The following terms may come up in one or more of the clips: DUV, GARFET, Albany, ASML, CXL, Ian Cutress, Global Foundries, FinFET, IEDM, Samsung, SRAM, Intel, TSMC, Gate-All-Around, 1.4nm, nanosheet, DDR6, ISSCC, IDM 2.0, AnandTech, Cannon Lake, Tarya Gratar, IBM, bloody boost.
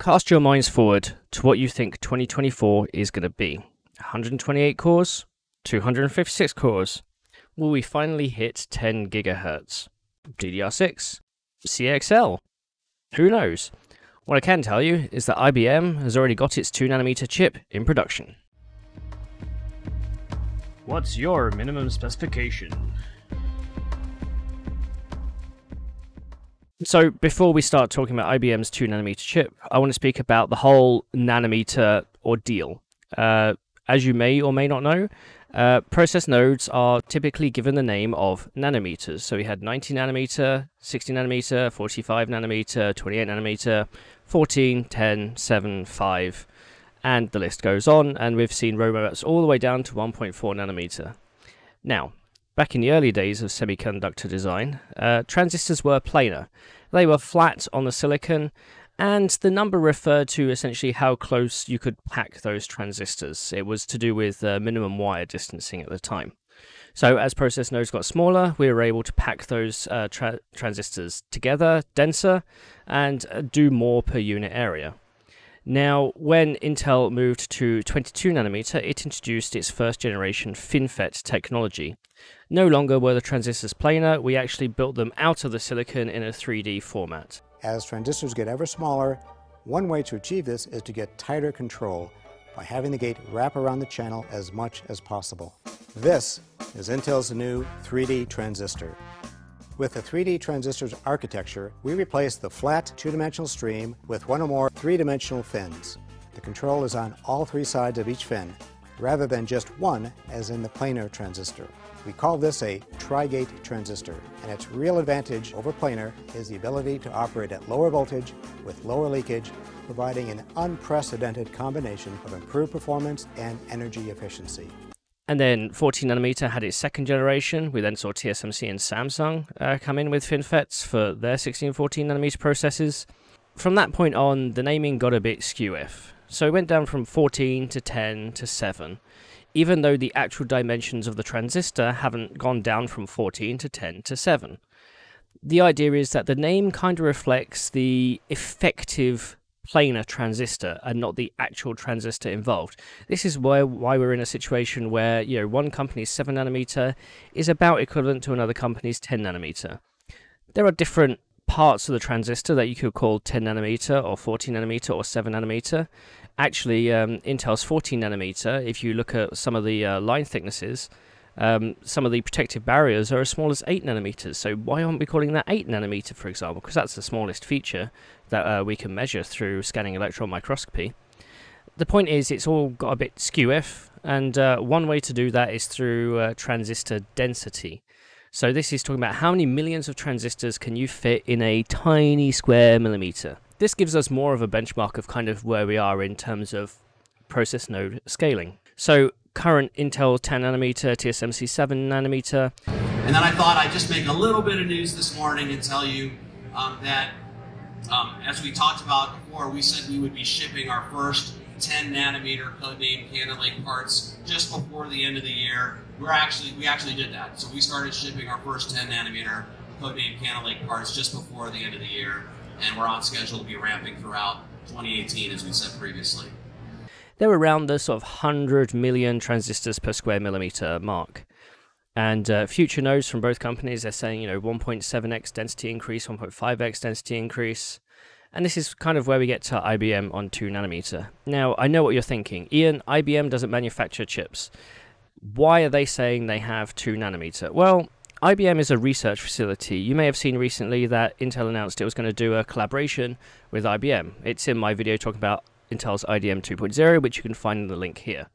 Cast your minds forward to what you think 2024 is going to be. 128 cores, 256 cores. Will we finally hit 10 gigahertz? DDR6? CXL? Who knows? What I can tell you is that IBM has already got its 2nm chip in production. What's your minimum specification? So before we start talking about IBM's 2nm chip, I want to speak about the whole nanometer ordeal. As you may or may not know, process nodes are typically given the name of nanometers. So we had 90nm, 60nm, 45nm, 28nm, 14, 10, 7, 5, and the list goes on. And we've seen roadmaps all the way down to 1.4nm. Now, back in the early days of semiconductor design, transistors were planar. They were flat on the silicon, and the number referred to essentially how close you could pack those transistors. It was to do with minimum wire distancing at the time. So as process nodes got smaller, we were able to pack those transistors together, denser, and do more per unit area. Now, when Intel moved to 22nm, it introduced its first generation FinFET technology. No longer were the transistors planar, we actually built them out of the silicon in a 3D format. As transistors get ever smaller, one way to achieve this is to get tighter control by having the gate wrap around the channel as much as possible. This is Intel's new 3D transistor. With the 3D transistor's architecture, we replace the flat two-dimensional stream with one or more three-dimensional fins. The control is on all three sides of each fin, rather than just one, as in the planar transistor. We call this a tri-gate transistor, and its real advantage over planar is the ability to operate at lower voltage with lower leakage, providing an unprecedented combination of improved performance and energy efficiency. And then 14nm had its second generation. We then saw TSMC and Samsung come in with FinFETs for their 16 and 14nm processes. From that point on, the naming got a bit skew-iff. So it went down from 14 to 10 to 7, even though the actual dimensions of the transistor haven't gone down from 14 to 10 to 7. The idea is that the name kind of reflects the effective planar transistor and not the actual transistor involved. This is why we're in a situation where, you know, one company's 7nm is about equivalent to another company's 10nm. There are different parts of the transistor that you could call 10nm or 14nm or 7nm. Actually, Intel's 14nm, if you look at some of the line thicknesses, some of the protective barriers are as small as 8nm, so why aren't we calling that 8nm, for example? Because that's the smallest feature that we can measure through scanning electron microscopy. The point is, it's all got a bit skew-iff, and one way to do that is through transistor density. So this is talking about how many millions of transistors can you fit in a tiny square millimeter. This gives us more of a benchmark of kind of where we are in terms of process node scaling. So current Intel 10nm, TSMC 7nm. And then I thought I'd just make a little bit of news this morning and tell you that as we talked about before, we said we would be shipping our first 10nm codename Cannon Lake parts just before the end of the year. We actually did that. So we started shipping our first 10nm codename Cannon Lake parts just before the end of the year, and we're on schedule to be ramping throughout 2018 as we said previously. They're around the sort of 100 million transistors per square millimeter mark. And future nodes from both companies, they're saying, you know, 1.7x density increase, 1.5x density increase. And this is kind of where we get to IBM on 2nm. Now, I know what you're thinking. Ian, IBM doesn't manufacture chips. Why are they saying they have 2nm? Well, IBM is a research facility. You may have seen recently that Intel announced it was going to do a collaboration with IBM. It's in my video talking about Intel's IDM 2.0, which you can find in the link here.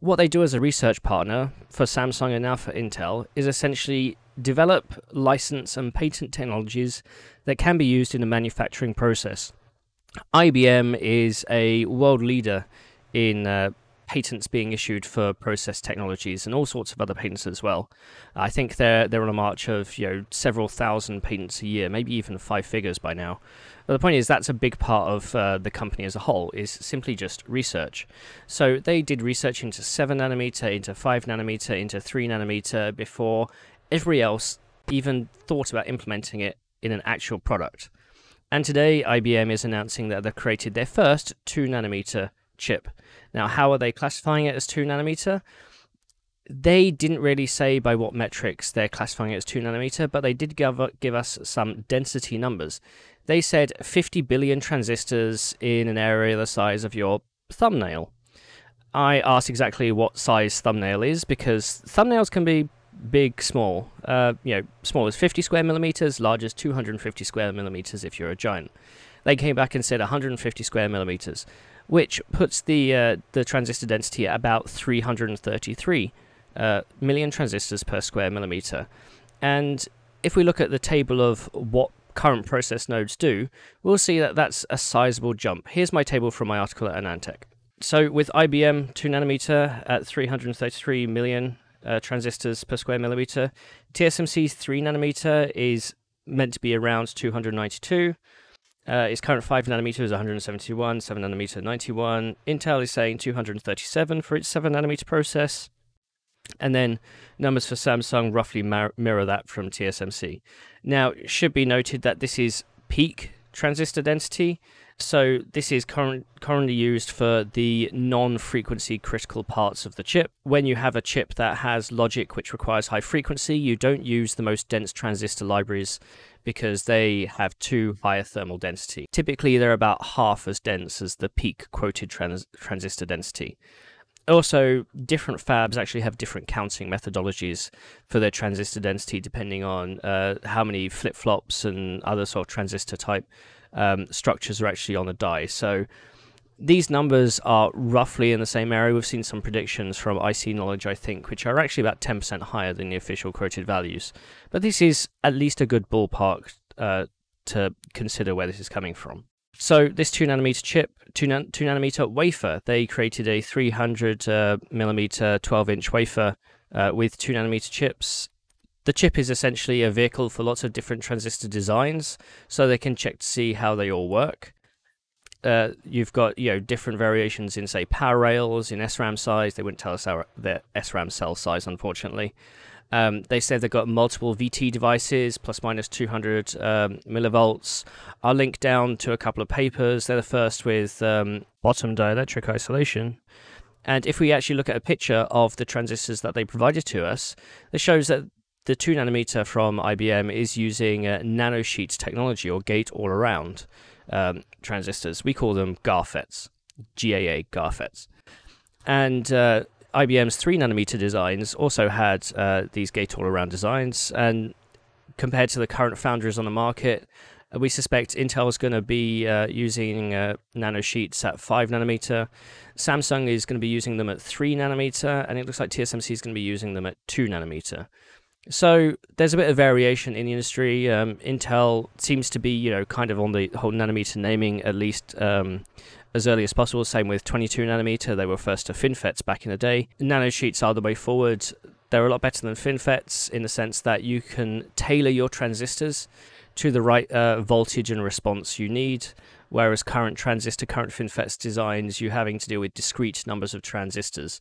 What they do as a research partner for Samsung and now for Intel is essentially develop, license and patent technologies that can be used in the manufacturing process. IBM is a world leader in patents being issued for process technologies and all sorts of other patents as well. I think they're on a march of, you know, several thousand patents a year, maybe even five figures by now. But the point is, that's a big part of the company as a whole, is simply just research. So they did research into 7nm, into 5nm, into 3nm before everybody else even thought about implementing it in an actual product. And today, IBM is announcing that they've created their first 2nm chip. Now, how are they classifying it as 2nm? They didn't really say by what metrics they're classifying it as 2nm, but they did give us some density numbers. They said 50 billion transistors in an area the size of your thumbnail. I asked exactly what size thumbnail is, because thumbnails can be big, small. Small is 50 square millimeters, large is 250 square millimeters if you're a giant. They came back and said 150 square millimeters, which puts the transistor density at about 333 million transistors per square millimeter. And if we look at the table of what current process nodes do, we'll see that that's a sizable jump. Here's my table from my article at AnandTech. So with IBM 2nm at 333 million transistors per square millimeter, TSMC's 3nm is meant to be around 292. Its current 5nm is 171, 7nm 91. Intel is saying 237 for its 7nm process. And then numbers for Samsung roughly mirror that from TSMC. Now, it should be noted that this is peak transistor density. So this is currently used for the non-frequency critical parts of the chip. When you have a chip that has logic which requires high frequency, you don't use the most dense transistor libraries because they have too high a thermal density. Typically, they're about half as dense as the peak quoted transistor density. Also, different fabs actually have different counting methodologies for their transistor density, depending on how many flip-flops and other sort of transistor type structures are actually on the die. So these numbers are roughly in the same area. We've seen some predictions from IC Knowledge, I think, which are actually about 10% higher than the official quoted values. But this is at least a good ballpark to consider where this is coming from. So this 2nm chip, 2nm wafer, they created a 300mm 12-inch wafer with 2nm chips. The chip is essentially a vehicle for lots of different transistor designs, so they can check to see how they all work. You've got different variations in, say, power rails, in SRAM size. They wouldn't tell us their SRAM cell size, unfortunately. They said they've got multiple VT devices, plus minus 200 millivolts. I'll link down to a couple of papers. They're the first with bottom dielectric isolation. And if we actually look at a picture of the transistors that they provided to us, it shows that the 2nm from IBM is using nanosheet technology, or Gate-All-Around transistors. We call them GARFETs, GAA GARFETs. And IBM's 3nm designs also had these Gate-All-Around designs, and compared to the current foundries on the market, we suspect Intel is going to be using nanosheets at 5nm, Samsung is going to be using them at 3nm, and it looks like TSMC is going to be using them at 2nm. So there's a bit of variation in the industry. Intel seems to be, kind of on the whole nanometer naming, at least as early as possible. Same with 22nm, they were first to FinFETs back in the day. Nanosheets are the way forward. They're a lot better than FinFETs in the sense that you can tailor your transistors to the right voltage and response you need, whereas current FinFETs designs, you're having to deal with discrete numbers of transistors.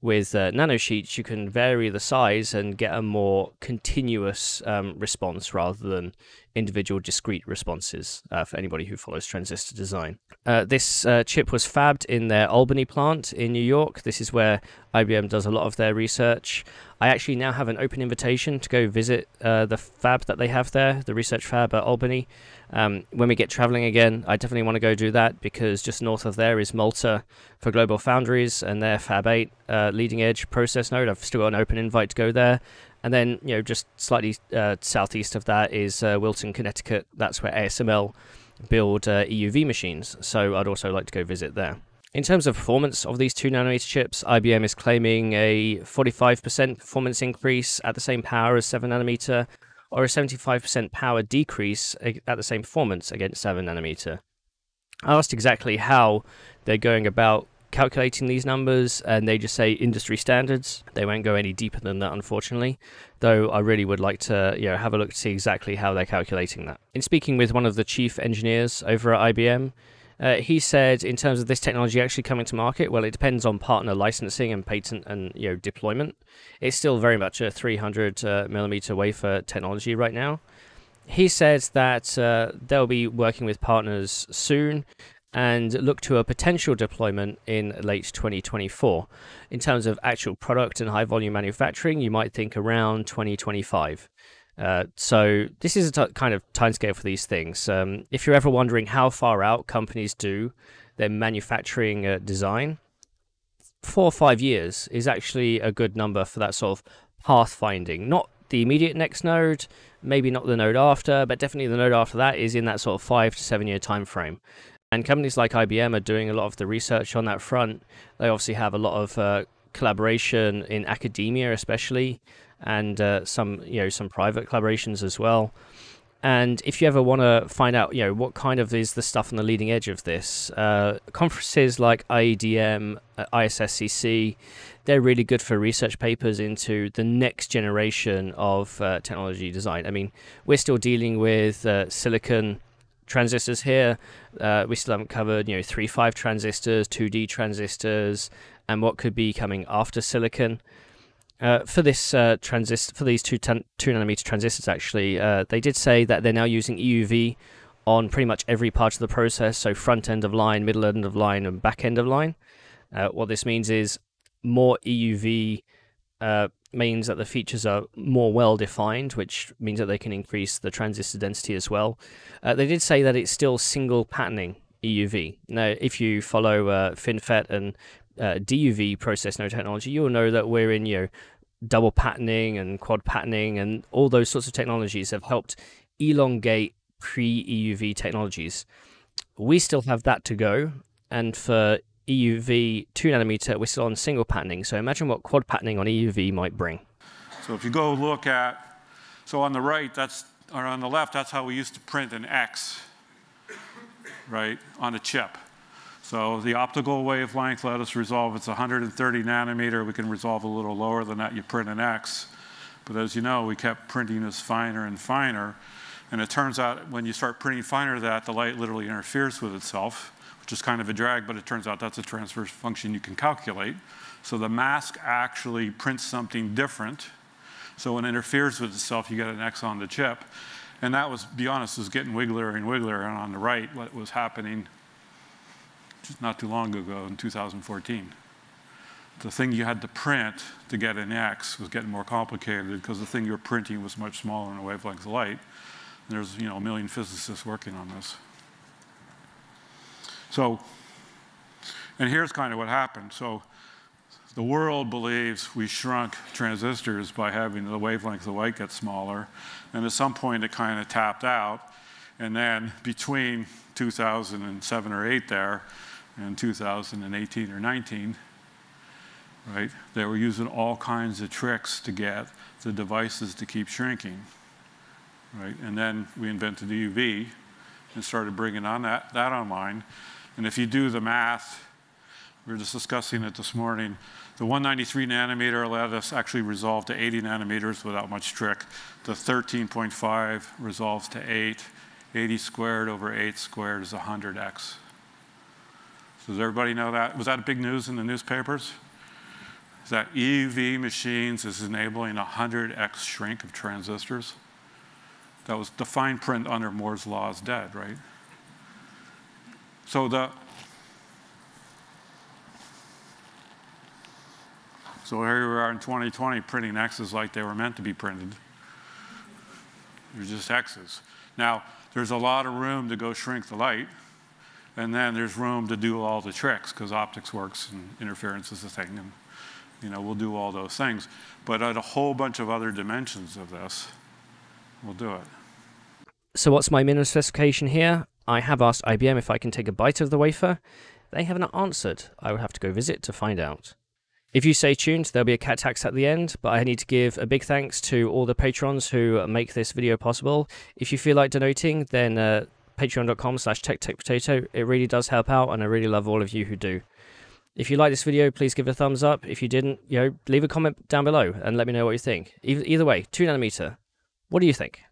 With nanosheets, you can vary the size and get a more continuous response rather than individual discrete responses for anybody who follows transistor design. This chip was fabbed in their Albany plant in New York. This is where IBM does a lot of their research. I actually now have an open invitation to go visit the fab that they have there, the research fab at Albany. When we get traveling again, I definitely want to go do that, because just north of there is Malta for Global Foundries and their Fab 8 leading edge process node. I've still got an open invite to go there. And then, just slightly southeast of that is Wilton, Connecticut. That's where ASML build EUV machines. So I'd also like to go visit there. In terms of performance of these 2nm chips, IBM is claiming a 45% performance increase at the same power as 7nm, or a 75% power decrease at the same performance against 7nm. I asked exactly how they're going about calculating these numbers, and they just say industry standards. They won't go any deeper than that, unfortunately, though I really would like to have a look to see exactly how they're calculating that. In speaking with one of the chief engineers over at IBM, he said, in terms of this technology actually coming to market, well, it depends on partner licensing and patent and deployment. It's still very much a 300mm wafer technology right now. He says that they'll be working with partners soon and look to a potential deployment in late 2024. In terms of actual product and high volume manufacturing, you might think around 2025. So this is a kind of timescale for these things. If you're ever wondering how far out companies do their manufacturing design, 4 or 5 years is actually a good number for that sort of pathfinding. Not the immediate next node, maybe not the node after, but definitely the node after that is in that sort of 5 to 7 year time frame. And companies like IBM are doing a lot of the research on that front. They obviously have a lot of collaboration in academia, especially, and some private collaborations as well. And if you ever want to find out, what kind of is the stuff on the leading edge of this, conferences like IEDM, ISSCC, they're really good for research papers into the next generation of technology design. I mean, we're still dealing with silicon transistors here. We still haven't covered, 3.5 transistors, 2D transistors, and what could be coming after silicon. For these 2nm transistors, actually, they did say that they're now using EUV on pretty much every part of the process, so front end of line, middle end of line, and back end of line. What this means is more EUV means that the features are more well defined, which means that they can increase the transistor density as well. They did say that it's still single patterning EUV. Now, if you follow FinFET and DUV process node technology, you'll know that we're in double patterning and quad patterning, and all those sorts of technologies have helped elongate pre-EUV technologies. We still have that to go, and for EUV 2nm we're still on single patterning, so imagine what quad patterning on EUV might bring. So if you go look at, so on the right, that's, or on the left, that's how we used to print an X, right, on a chip. So the optical wavelength, let us resolve, it's 130 nanometer. We can resolve a little lower than that. You print an X. But as you know, we kept printing this finer and finer. And it turns out when you start printing finer that, the light literally interferes with itself, which is kind of a drag, but it turns out that's a transfer function you can calculate. So the mask actually prints something different. So when it interferes with itself, you get an X on the chip. And that was, to be honest, was getting wigglier and wigglier. And on the right, what was happening just not too long ago in 2014. The thing you had to print to get an X was getting more complicated because the thing you were printing was much smaller in a wavelength of light. And there's a million physicists working on this. So, and here's kind of what happened. So the world believes we shrunk transistors by having the wavelength of light get smaller. And at some point it kind of tapped out. And then between 2007 or 8 there, and 2018 or 19, right? They were using all kinds of tricks to get the devices to keep shrinking, right? And then we invented EUV and started bringing on that online. And if you do the math, we were just discussing it this morning, the 193 nanometer allowed us actually resolve to 80 nanometers without much trick. The 13.5 resolves to 8. 80 squared over 8 squared is 100x. So does everybody know that? Was that big news in the newspapers? That EUV machines is enabling 100x shrink of transistors. That was the fine print under Moore's law is dead, right? So here we are in 2020 printing X's like they were meant to be printed. They're just X's. Now, there's a lot of room to go shrink the light, and then there's room to do all the tricks, because optics works and interference is a thing, and we'll do all those things. But at a whole bunch of other dimensions of this, we'll do it. So what's my minimum specification here? I have asked IBM if I can take a bite of the wafer. They haven't answered. I would have to go visit to find out. If you stay tuned, there'll be a cat tax at the end, but I need to give a big thanks to all the patrons who make this video possible. If you feel like donating, then patreon.com/techtechpotato. It really does help out, and I really love all of you who do. If you like this video, please give it a thumbs up. If you didn't, leave a comment down below and let me know what you think. Either way, 2nm, what do you think?